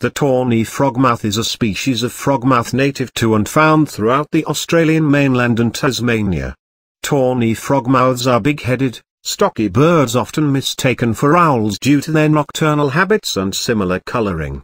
The tawny frogmouth is a species of frogmouth native to and found throughout the Australian mainland and Tasmania. Tawny frogmouths are big-headed, stocky birds often mistaken for owls due to their nocturnal habits and similar colouring.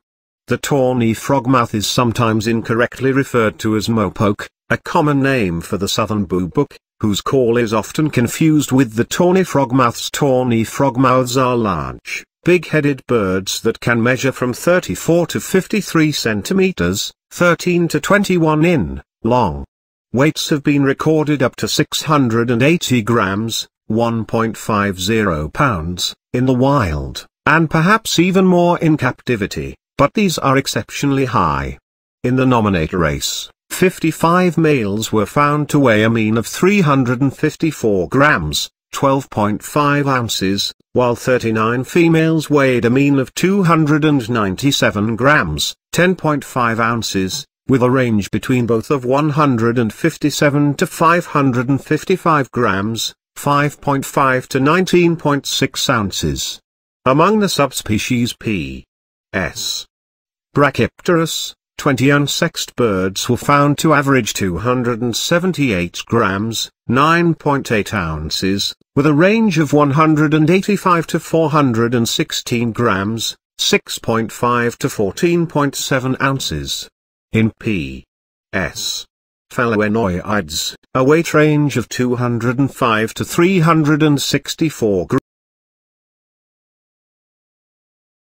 The tawny frogmouth is sometimes incorrectly referred to as mopoke, a common name for the southern boobook, whose call is often confused with the tawny frogmouth's. Tawny frogmouths are large, big-headed birds that can measure from 34 to 53 centimeters, 13 to 21 in, long. Weights have been recorded up to 680 grams, 1.50 pounds, in the wild, and perhaps even more in captivity, but these are exceptionally high. In the nominator race, 55 males were found to weigh a mean of 354 grams, 12.5 ounces, while 39 females weighed a mean of 297 grams, 10.5 ounces, with a range between both of 157 to 555 grams, 5.5 to 19.6 ounces. Among the subspecies P. s. brachypterus, 20 unsexed birds were found to average 278 grams, 9.8 ounces, with a range of 185 to 416 grams, 6.5 to 14.7 ounces. In P. s. phalaenoides, a weight range of 205 to 364 grams.